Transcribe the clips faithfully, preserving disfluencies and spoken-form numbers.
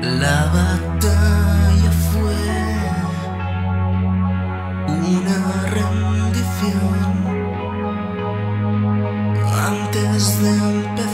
La batalla fue una rendición. Antes de empezar,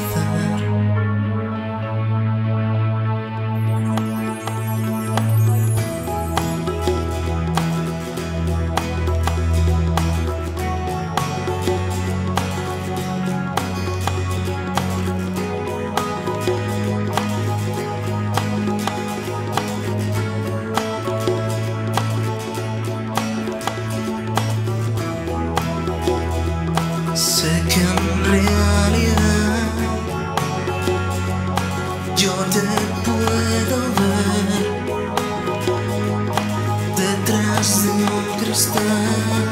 sé que en realidad yo te puedo ver detrás de un cristal.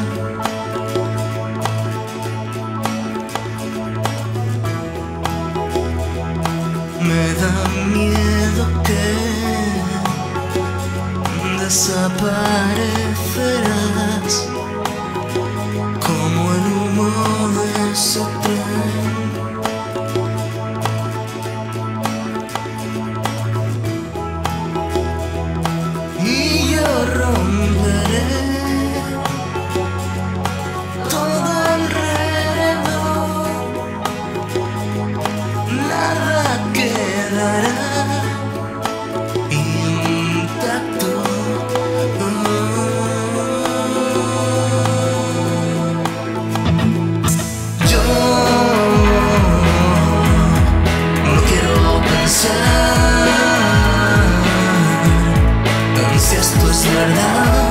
Me da miedo que desaparecerás como el humo de ese tren. Y yo romperé todo alrededor, nada quedará intacto. Si esto es verdad.